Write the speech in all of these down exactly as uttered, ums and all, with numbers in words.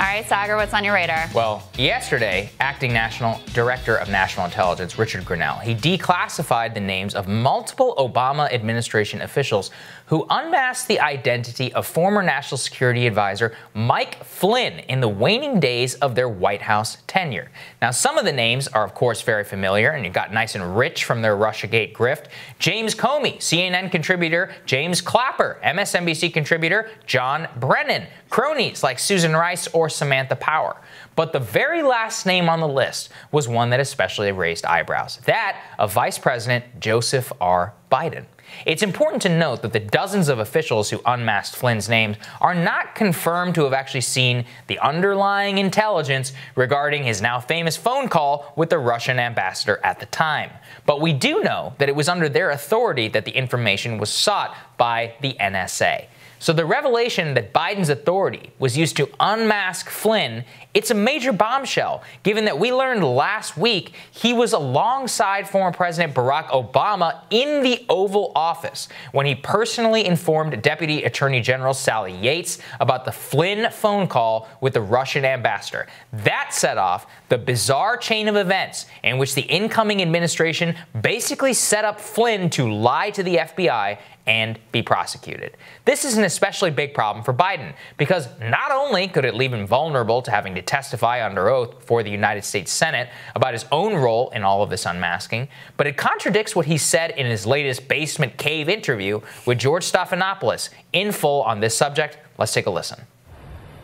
All right, Sagar, what's on your radar? Well, yesterday, acting National Director of National Intelligence, Richard Grenell, he declassified the names of multiple Obama administration officials who unmasked the identity of former National Security Advisor Mike Flynn in the waning days of their White House tenure. Now, some of the names are, of course, very familiar, and you got nice and rich from their Russiagate grift. James Comey, C N N contributor, James Clapper, M S N B C contributor, John Brennan, cronies like Susan Rice or Samantha Power. But the very last name on the list was one that especially raised eyebrows, that of Vice President Joseph R. Biden. It's important to note that the dozens of officials who unmasked Flynn's names are not confirmed to have actually seen the underlying intelligence regarding his now famous phone call with the Russian ambassador at the time. But we do know that it was under their authority that the information was sought by the N S A. So the revelation that Biden's authority was used to unmask Flynn, it's a major bombshell, given that we learned last week he was alongside former President Barack Obama in the Oval Office when he personally informed Deputy Attorney General Sally Yates about the Flynn phone call with the Russian ambassador. That set off the bizarre chain of events in which the incoming administration basically set up Flynn to lie to the F B I and be prosecuted. This is an especially big problem for Biden, because not only could it leave him vulnerable to having to testify under oath before the United States Senate about his own role in all of this unmasking, but it contradicts what he said in his latest Basement Cave interview with George Stephanopoulos in full on this subject. Let's take a listen.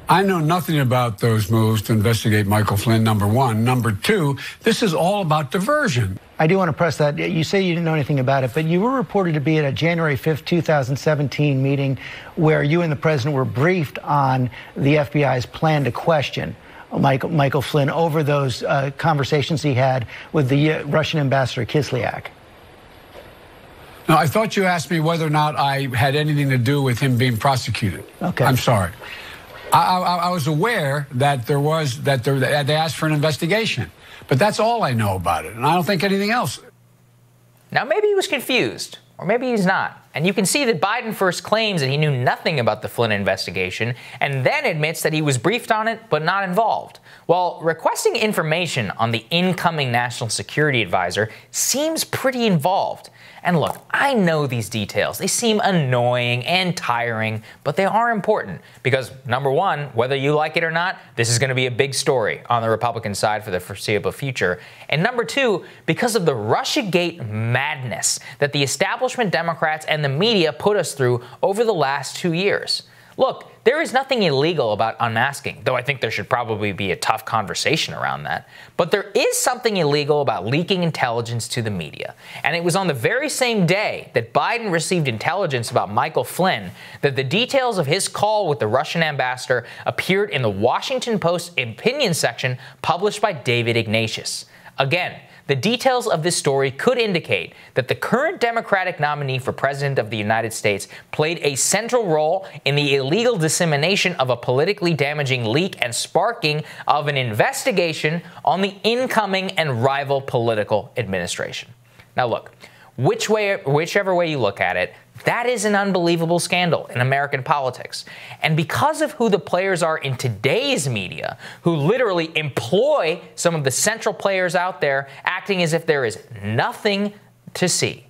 I know nothing about those moves to investigate Michael Flynn, number one. Number two, this is all about diversion. I do want to press that. You say you didn't know anything about it, but you were reported to be at a January fifth, two thousand seventeen meeting where you and the president were briefed on the F B I's plan to question Michael, Michael Flynn over those uh, conversations he had with the uh, Russian ambassador Kislyak. No, I thought you asked me whether or not I had anything to do with him being prosecuted. Okay. I'm sorry. I, I, I was aware that there was that there, they asked for an investigation, but that's all I know about it, and I don't think anything else. Now, maybe he was confused, or maybe he's not. And you can see that Biden first claims that he knew nothing about the Flynn investigation and then admits that he was briefed on it but not involved. Well, requesting information on the incoming National Security Advisor seems pretty involved. And look, I know these details. They seem annoying and tiring, but they are important because, number one, whether you like it or not, this is going to be a big story on the Republican side for the foreseeable future. And number two, because of the Russiagate madness that the establishment Democrats and the media put us through over the last two years. Look, there is nothing illegal about unmasking, though I think there should probably be a tough conversation around that. But there is something illegal about leaking intelligence to the media. And it was on the very same day that Biden received intelligence about Michael Flynn that the details of his call with the Russian ambassador appeared in the Washington Post opinion section published by David Ignatius. Again, the details of this story could indicate that the current Democratic nominee for President of the United States played a central role in the illegal dissemination of a politically damaging leak and sparking of an investigation on the incoming and rival political administration. Now look, which way, whichever way you look at it, that is an unbelievable scandal in American politics. And because of who the players are in today's media, who literally employ some of the central players out there, acting as if there is nothing to see.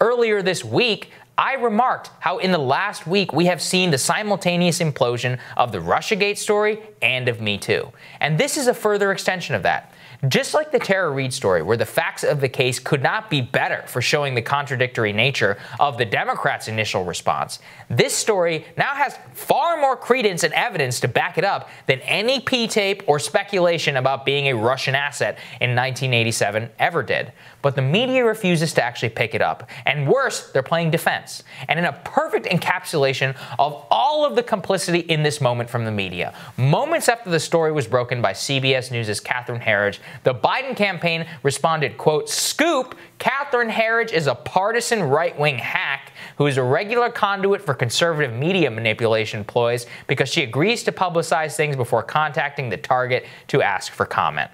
Earlier this week, I remarked how in the last week we have seen the simultaneous implosion of the Russiagate story and of Me Too. And this is a further extension of that. Just like the Tara Reade story, where the facts of the case could not be better for showing the contradictory nature of the Democrats' initial response, this story now has far more credence and evidence to back it up than any P-tape or speculation about being a Russian asset in nineteen eighty-seven ever did. But the media refuses to actually pick it up. And worse, they're playing defense. And in a perfect encapsulation of all of the complicity in this moment from the media, moments after the story was broken by C B S News' Catherine Herridge, the Biden campaign responded, quote, "Scoop, Catherine Herridge is a partisan right-wing hack who is a regular conduit for conservative media manipulation ploys because she agrees to publicize things before contacting the target to ask for comment."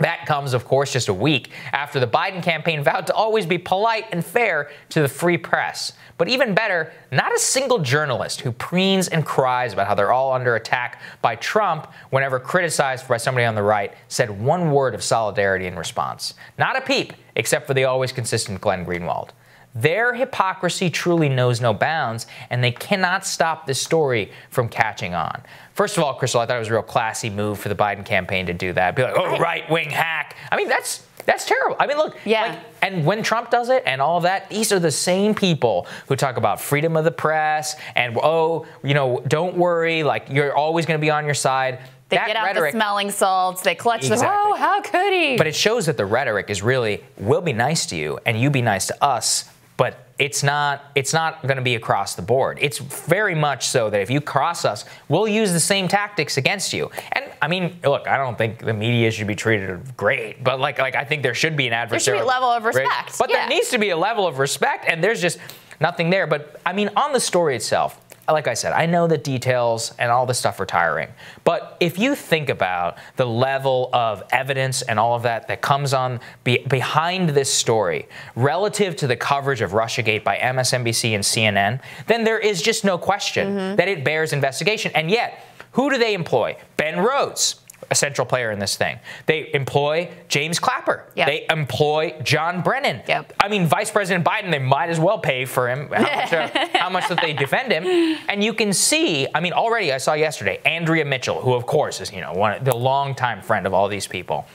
That comes, of course, just a week after the Biden campaign vowed to always be polite and fair to the free press. But even better, not a single journalist who preens and cries about how they're all under attack by Trump whenever criticized by somebody on the right said one word of solidarity in response. Not a peep, except for the always consistent Glenn Greenwald. Their hypocrisy truly knows no bounds, and they cannot stop this story from catching on. First of all, Crystal, I thought it was a real classy move for the Biden campaign to do that. Be like, oh, right-wing hack. I mean, that's that's terrible. I mean, look, yeah. like, and when Trump does it and all of that, these are the same people who talk about freedom of the press and, oh, you know, don't worry, like, you're always going to be on your side. They that get out rhetoric, the smelling salts. They clutch exactly. the, oh, how could he? But it shows that the rhetoric is really, we'll be nice to you and you be nice to us. But it's not it's not going to be across the board. It's very much so that if you cross us, we'll use the same tactics against you. And, I mean, look, I don't think the media should be treated great, but, like, like I think there should be an adversarial. There should be a level of respect. But yeah. there needs to be a level of respect, and there's just nothing there. But, I mean, on the story itself, like I said, I know the details and all this stuff are tiring, but if you think about the level of evidence and all of that that comes on be behind this story relative to the coverage of Russiagate by M S N B C and C N N, then there is just no question mm-hmm. that it bears investigation. And yet, who do they employ? Ben Rhodes, a central player in this thing. They employ James Clapper. Yep. They employ John Brennan. Yep. I mean, Vice President Biden, they might as well pay for him, how much, uh, how much that they defend him. And you can see, I mean, already I saw yesterday, Andrea Mitchell, who of course is, you know, one, the longtime friend of all these people,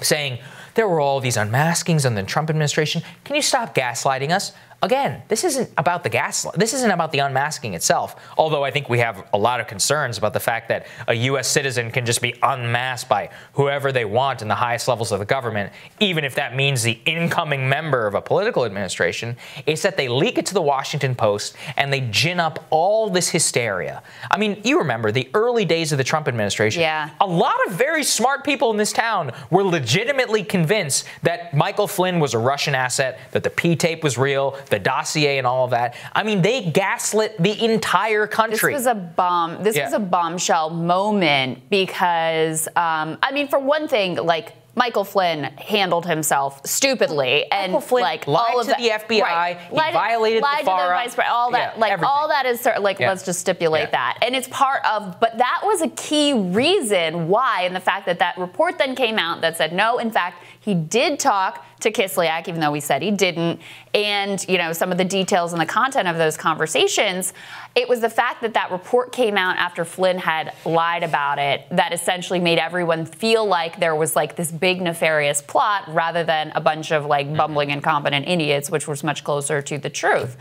saying there were all these unmaskings on the Trump administration. Can you stop gaslighting us? Again, this isn't about the gas. This isn't about the unmasking itself, although I think we have a lot of concerns about the fact that a U S citizen can just be unmasked by whoever they want in the highest levels of the government, even if that means the incoming member of a political administration. It's that they leak it to the Washington Post and they gin up all this hysteria. I mean, you remember the early days of the Trump administration. Yeah. A lot of very smart people in this town were legitimately convinced that Michael Flynn was a Russian asset, that the P-tape was real, the dossier and all of that. I mean, they gaslit the entire country. This was a bomb. This yeah. was a bombshell moment because, um, I mean, for one thing, like, Michael Flynn handled himself stupidly, and Michael Flynn like lied all of to the F B I, right. he lied, violated lied the FARA, to the vice, all that, yeah, like everything. all that is like yeah. let's just stipulate yeah. that, and it's part of. But that was a key reason why, and the fact that that report then came out that said no, in fact, he did talk to Kislyak, even though he said he didn't, and you know some of the details and the content of those conversations. It was the fact that that report came out after Flynn had lied about it that essentially made everyone feel like there was like this big nefarious plot rather than a bunch of like bumbling incompetent idiots, which was much closer to the truth.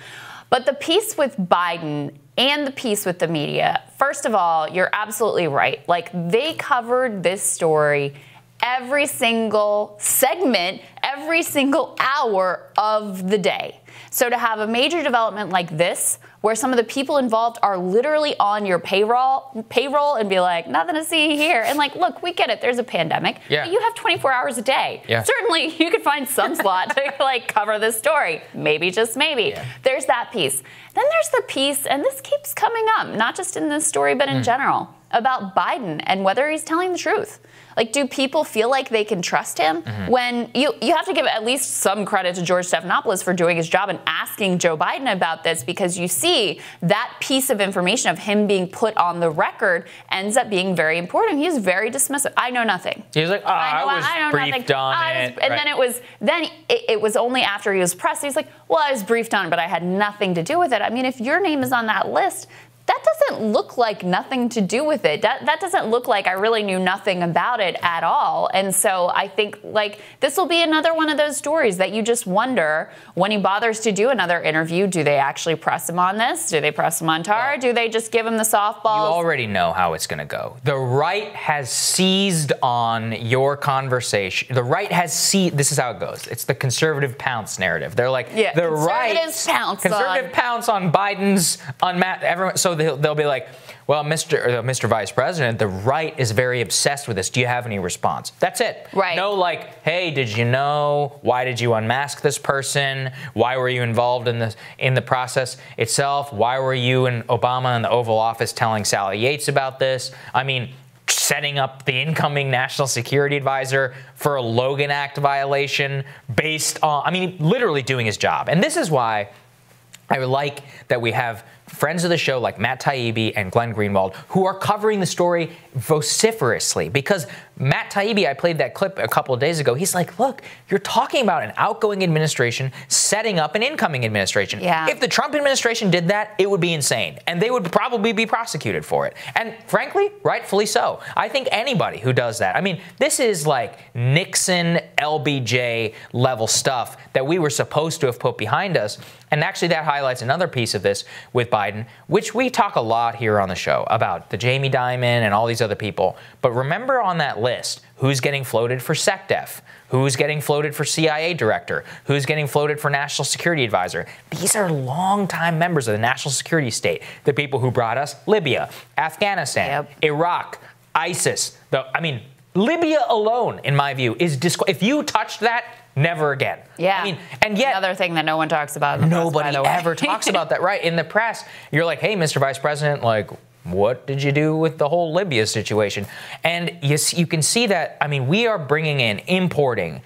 But the piece with Biden and the piece with the media, first of all, you're absolutely right. Like they covered this story every single segment, every single hour of the day. So to have a major development like this, where some of the people involved are literally on your payroll payroll, and be like, nothing to see here. And like, look, we get it. There's a pandemic. Yeah. But you have twenty-four hours a day. Yeah. Certainly, you could find some slot to like cover this story. Maybe, just maybe. Yeah. There's that piece. Then there's the piece, and this keeps coming up, not just in this story, but in mm. general, about Biden and whether he's telling the truth. Like, do people feel like they can trust him? Mm-hmm. When you, you have to give at least some credit to George Stephanopoulos for doing his job and asking Joe Biden about this, because you see that piece of information of him being put on the record ends up being very important. He's very dismissive. I know nothing. He's like, oh, I, know, I was I know briefed nothing. on I was, it. And right. then it was then it, it was only after he was pressed. He's like, well, I was briefed on it, but I had nothing to do with it. I mean, if your name is on that list, that doesn't look like nothing to do with it. That, that doesn't look like I really knew nothing about it at all. And so I think, like, this will be another one of those stories that you just wonder, when he bothers to do another interview, do they actually press him on this? Do they press him on Tara? Yeah. Do they just give him the softball? You already know how it's going to go. The right has seized on your conversation. The right has seized. This is how it goes. It's the conservative pounce narrative. They're like, yeah, the right pounce conservative on. pounce on Biden's unmasked. Everyone. So They'll, they'll be like, well, Mister Uh, Mister Vice President, the right is very obsessed with this. Do you have any response? That's it. Right. No, like, hey, did you know? Why did you unmask this person? Why were you involved in the in the process itself? Why were you and Obama in the Oval Office telling Sally Yates about this? I mean, setting up the incoming national security advisor for a Logan Act violation based on, I mean, literally doing his job. And this is why I like that we have friends of the show like Matt Taibbi and Glenn Greenwald, who are covering the story vociferously. Because Matt Taibbi, I played that clip a couple of days ago, he's like, look, you're talking about an outgoing administration setting up an incoming administration. Yeah. If the Trump administration did that, it would be insane. And they would probably be prosecuted for it. And frankly, rightfully so. I think anybody who does that. I mean, this is like Nixon, L B J level stuff that we were supposed to have put behind us. And actually that highlights another piece of this with Biden, which we talk a lot here on the show about the Jamie Dimon and all these other people. But remember on that list, who's getting floated for SecDef? Who's getting floated for C I A director? Who's getting floated for national security advisor? These are longtime members of the national security state, the people who brought us Libya, Afghanistan, yep. Iraq, ISIS. The, I mean, Libya alone, in my view, is disqu- if you touched that, never again. Yeah. I mean, and yet another thing that no one talks about. Nobody ever talks about that, right? In the press, you're like, "Hey, Mister Vice President, like, what did you do with the whole Libya situation?" And you you can see that. I mean, we are bringing in, importing,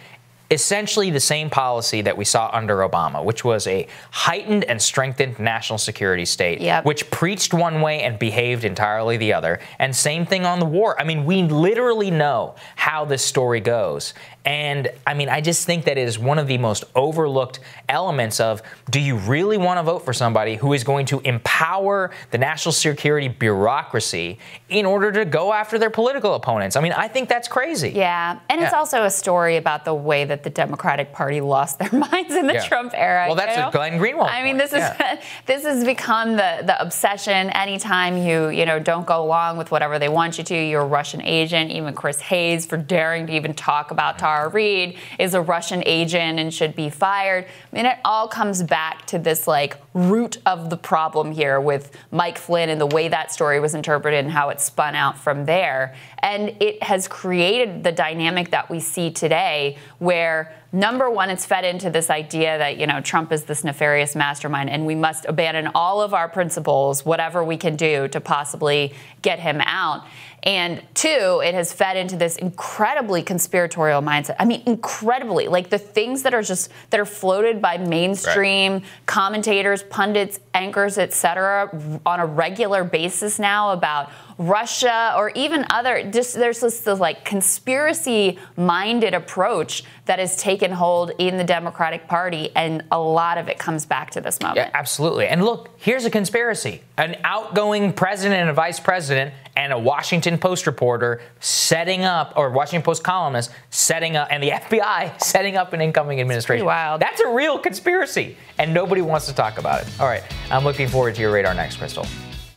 essentially the same policy that we saw under Obama, which was a heightened and strengthened national security state, yep. which preached one way and behaved entirely the other. And same thing on the war. I mean, we literally know how this story goes. And I mean, I just think that it is one of the most overlooked elements of, do you really want to vote for somebody who is going to empower the national security bureaucracy in order to go after their political opponents? I mean, I think that's crazy. Yeah. And yeah. it's also a story about the way that the Democratic Party lost their minds in the yeah. Trump era. Well, that's you know? a Glenn Greenwald. I mean, point. this is yeah. this has become the, the obsession. Anytime you, you know, don't go along with whatever they want you to, you're a Russian agent. Even Chris Hayes, for daring to even talk about Tara Reade, is a Russian agent and should be fired. I mean, it all comes back to this, like, root of the problem here with Mike Flynn and the way that story was interpreted and how it spun out from there. And it has created the dynamic that we see today where, number one, it's fed into this idea that, you know, Trump is this nefarious mastermind and we must abandon all of our principles, whatever we can do to possibly get him out. And two, it has fed into this incredibly conspiratorial mindset. I mean, incredibly. Like, the things that are just, that are floated by mainstream right. commentators, pundits, anchors, et cetera, on a regular basis now about Russia or even other, just there's this, this like conspiracy-minded approach that has taken hold in the Democratic Party, and a lot of it comes back to this moment. Yeah, absolutely. And look, here's a conspiracy. An outgoing president and a vice president and a Washington Post reporter setting up, or Washington Post columnist setting up, and the F B I setting up an incoming administration. It's pretty wild. That's a real conspiracy, and nobody wants to talk about it. All right, I'm looking forward to your radar next, Crystal.